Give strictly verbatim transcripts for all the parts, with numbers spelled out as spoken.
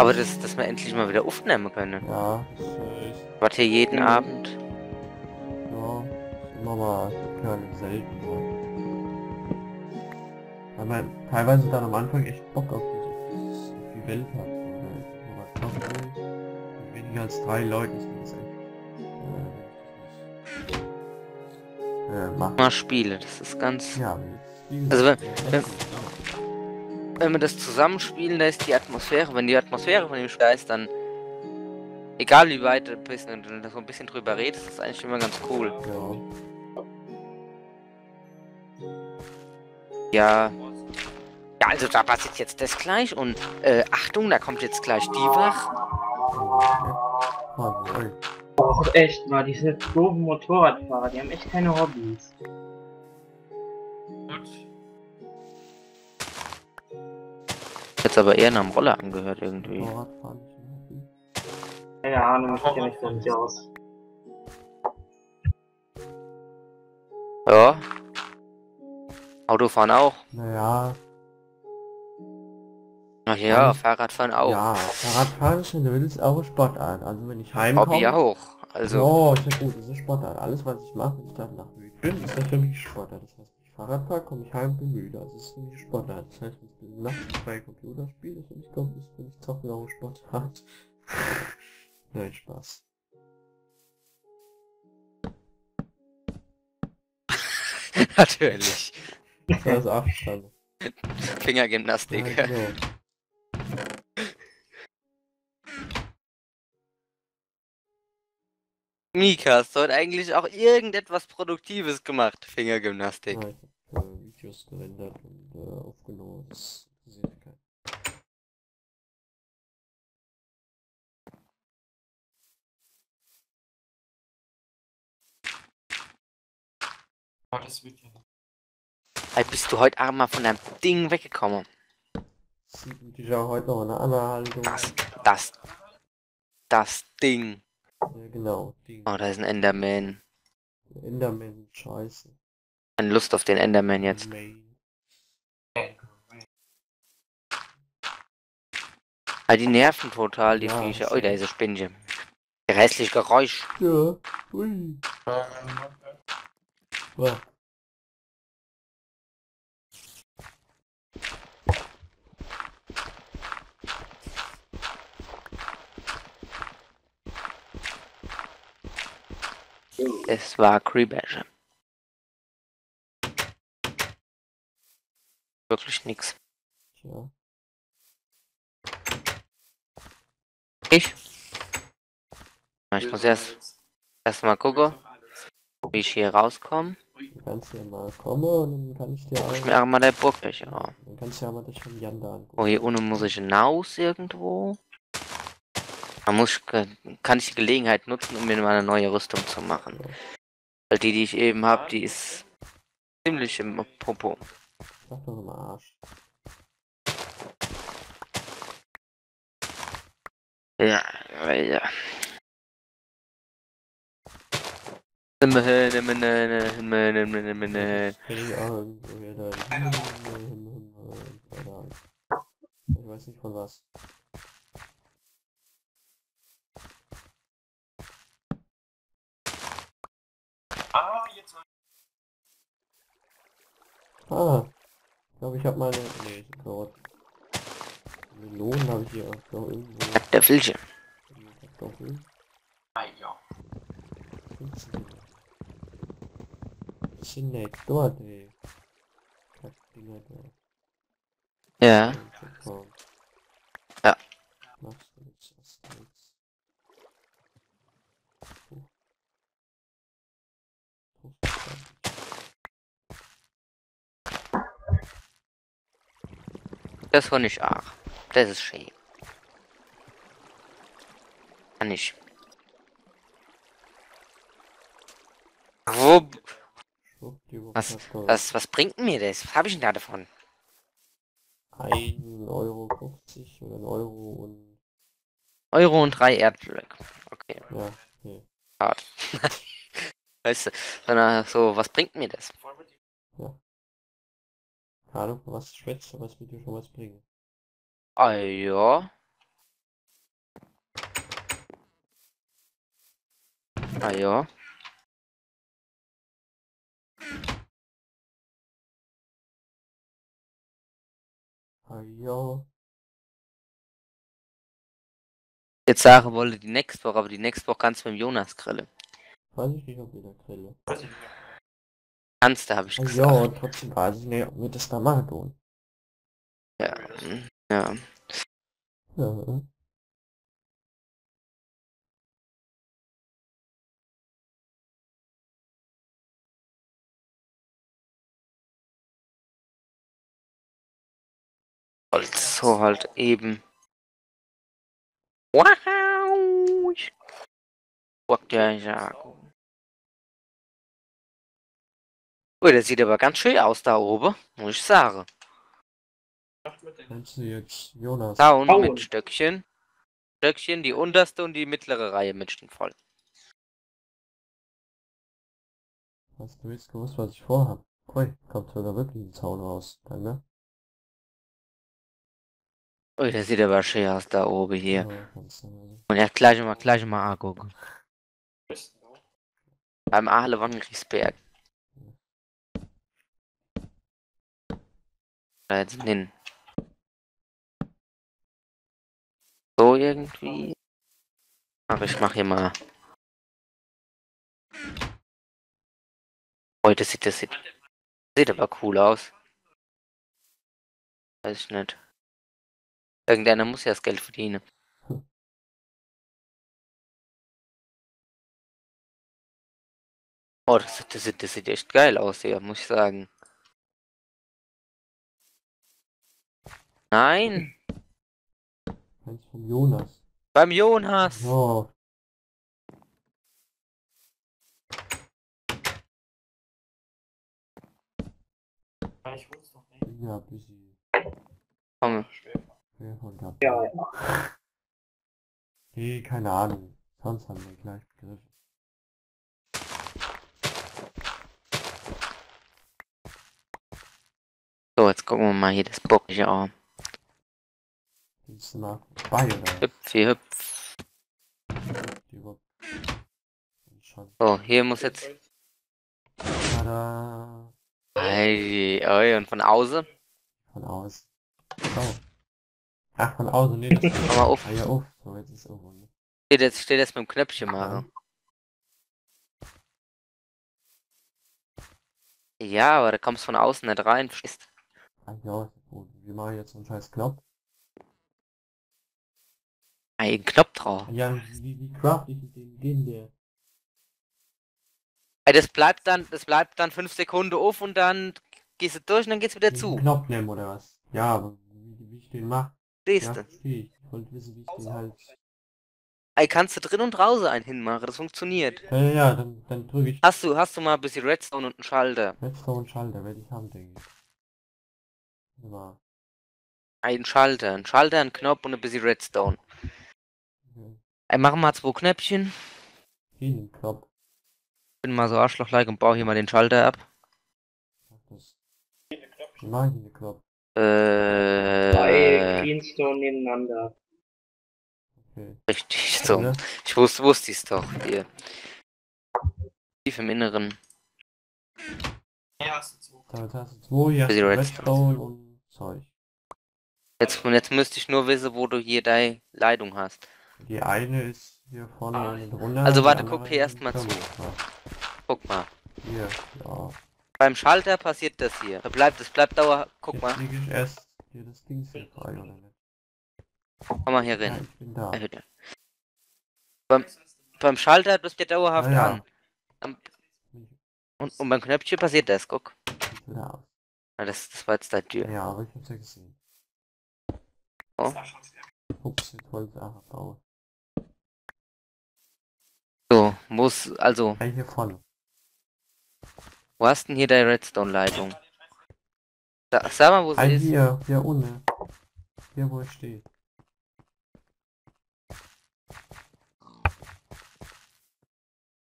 Aber das, dass wir endlich mal wieder aufnehmen können. Ja, das ist echt. Warte jeden mhm. Abend. Ja, ist immer mal selten. Weil man teilweise dann am Anfang echt Bock auf die Welt hat. Oder was macht man? Mit weniger als drei Leuten ist das echt. Äh, äh, mach mal Spiele, das ist ganz... Ja, also wenn, wenn, wenn wir das zusammenspielen, da ist die Atmosphäre. Wenn die Atmosphäre von dem Spiel ist, dann egal wie weit du bist und du so ein bisschen drüber redest, ist eigentlich immer ganz cool. Ja. Ja. Ja, also da passiert jetzt das gleich und äh, Achtung, da kommt jetzt gleich die Wach. Oh, echt mal, diese doofen Motorradfahrer, die haben echt keine Hobbys. Jetzt aber eher nach dem Roller angehört irgendwie. Keine Ahnung, ich kenne mich da nicht aus. Ja. Autofahren auch. Naja. Ach ja, Fahrradfahren auch. Ja, Fahrradfahren ist eine wilde auch Sportart. Also wenn ich heimkomme... Hobby auch. Also... Oh, ist ja gut, das ist Sportart. Alles was ich mache, wenn ich danach müde bin, ist das für mich Sportart. Das heißt, Fahrradfahrt komme ich heim bin müde, also das ist für mich Sportart. Das heißt, ich bin nachts bei Computerspielen und ich komme nicht, wenn ich zocke, auch Sportart. Nein, Spaß. Natürlich. Das war das Abstand. Fingergymnastik. Also. Mika, hast du heute eigentlich auch irgendetwas Produktives gemacht? Fingergymnastik. Ja, ich hab äh, Videos gerendert und äh, aufgenommen. Das ist sehr geil. Das wird ja. Hey, bist du heute Abend mal von deinem Ding weggekommen? Ich habe heute noch eine andere Haltung. Das, das, das Ding. Ja, genau. Ding. Oh, da ist ein Enderman. Der Enderman, scheiße. Keine Lust auf den Enderman jetzt. Main. Ah, die nerven total, die ja, Viecher. Oh, da ist ein Spinnchen. Der hässliche Geräusch. Ja, ui. Wow. Es war Creebash. Wirklich nix. Ja. Ich? Ich muss erst erstmal gucken, wie ich hier rauskomme. Du kannst hier mal kommen und dann kann ich dir auch... Ich mir auch mal der Burg durch, ja. Dann kannst du ja mal das von Jan da angucken. Oh, hier unten muss ich hinaus irgendwo. Da muss ich, kann ich die Gelegenheit nutzen, um mir mal eine neue Rüstung zu machen. Ja. Weil die, die ich eben habe, die ist ziemlich im Popo. Sag doch mal Arsch. Ja, ja. Ich weiß nicht von was. Ah, jetzt. Ah, ich glaube, ich habe meine... Nee, ich glaube... Melonen habe ich hier auch noch irgendwo... Der Filche. Ah, ja. Ich bin nicht dort, ey. Kackdinger da. Ja. Ja. Machst du jetzt erst nichts. Das war nicht ach. Das ist schön. Kann ich. Wo... Was, was, was bringt mir das? Was habe ich denn da davon? ein Euro fünfzig oder ein Euro und... Euro und drei Erdblöcke. Okay. Ja, okay. Hart. Weißt du, sondern so, was bringt mir das? Ja. Keine Ahnung, was schwätzt, was wird dir schon was bringen? Ah ja. Ah ja. Ah ja. Jetzt sagen wollte die Next Woche, aber die Next Woche kannst du mit dem Jonas grillen. Weiß ich nicht, ob ich da grille. Weiß ich nicht. Kannst du, hab ich gesagt. Ja, und trotzdem weiß ich nicht, ob wir das da machen tun. Ja. Ja. Ja. So halt eben. Wow! Guck dir ja. Oh, der sieht aber ganz schön aus da oben, muss ich sagen. Kannst du jetzt, Jonas? Down oh. Mit Stöckchen. Stöckchen, die unterste und die mittlere Reihe mit Stöckchen voll. Hast du jetzt gewusst, was ich vorhabe? Ui, kommt sogar wirklich ein Zaun raus, danke. Ui, der sieht aber schön aus da oben hier. Ja, und er gleich mal, gleich mal angucken. Beim Ahle Wangrichsberg. Da jetzt hin. So irgendwie. Aber ich mach hier mal. Oh, das sieht, das sieht, sieht aber cool aus. Weiß ich nicht. Irgendeiner muss ja das Geld verdienen. Hm. Oh, das, das, das sieht echt geil aus hier, muss ich sagen. Nein! Eins vom Jonas. Beim Jonas! Oh. Ja, ich wusste noch nicht. Ja, busy. Komm. Ja, ja. Nee, keine Ahnung. Sonst haben wir gleich begriffen. So, jetzt gucken wir mal hier das bockige Arm. Willst du mal vorbei, oder? Hüpf, hier hüpf. So, hier muss jetzt... Tada! Ei, ei, und von außen? Von außen. Oh. Ach, von außen, nee, das ist mal auf. Ah, ja, auf. So, jetzt ist es auf. Ne? Steht jetzt, steht jetzt mit dem Knöpfchen mal. Ja. Ja, aber da kommst du von außen nicht rein, verstehst du? Ach ja, gut. Wir machen jetzt so einen scheiß Knopf. Ein Knopf drauf. Ja, wie, wie craft ich den, den der? Ey, das bleibt dann, das bleibt dann fünf Sekunden auf und dann gehst du durch und dann geht's wieder zu. Den Knopf nehmen oder was? Ja, aber wie, wie ich den mache. Ja, ich wollte wissen, wie ich den halt... Ey, kannst du drin und raus einen hinmachen, das funktioniert. Ja, ja, ja, dann, dann drücke ich... Hast du, hast du mal ein bisschen Redstone und einen Schalter? Redstone und Schalter werde ich haben, denke ich. Ja. Ein Schalter, ein Schalter, ein Knopf und ein bisschen Redstone. Okay. Ey, machen wir zwei Knöpfchen. Vielen Knopf. Ich bin mal so arschloch-like und baue hier mal den Schalter ab. Das... Ich mache hier den Knopf. Äh, Zwei Greenstone nebeneinander. Okay. Richtig, so. Ja, ne? Ich wusste, wusste es doch. Hier. Tief im Inneren. Ja, hast du zwei. Da hast du zwei, hier hast du Redstone und Zeug. Jetzt, jetzt müsste ich nur wissen, wo du hier deine Leitung hast. Die eine ist hier vorne ah. Und runter. Also warte, guck hier erstmal zu. Guck mal. Hier, ja. Beim Schalter passiert das hier. Da bleibt, es bleibt dauer. Guck jetzt mal. Ich erst hier das Ding frei, oder nicht? Komm mal hier rein. Ja, ich bin da. Ja, beim, beim Schalter bist du dauerhaft ja, ja. An. Und, und beim Knöpfchen passiert das, guck. Ja. Ja, das, das war jetzt da Tür. Ja, aber ich hab's ja gesehen. So. Ups, jetzt wollte ich einfach bauen. So, muss, also. Ja, hier vorne. Wo hast denn hier deine Redstone-Leitung? Sag mal, wo sie ah, ist. Hier, hier ohne. Hier, wo ich stehe.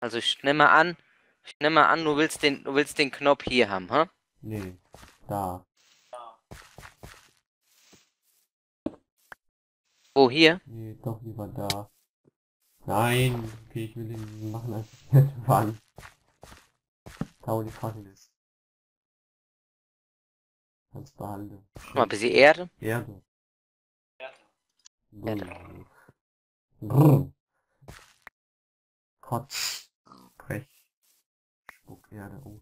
Also ich nehme an, ich nehme an, du willst den, du willst den Knopf hier haben, hä? Huh? Nee, da. Wo, hier? Nee, doch lieber da. Nein, okay, ich will den machen als Mann. Da wo die Fackel ist. Kannst behalten. Guck mal, ein bisschen Erde. Erde. Erde. Erde. Brrr. Kotz. Brech. Spuck Erde. Oh.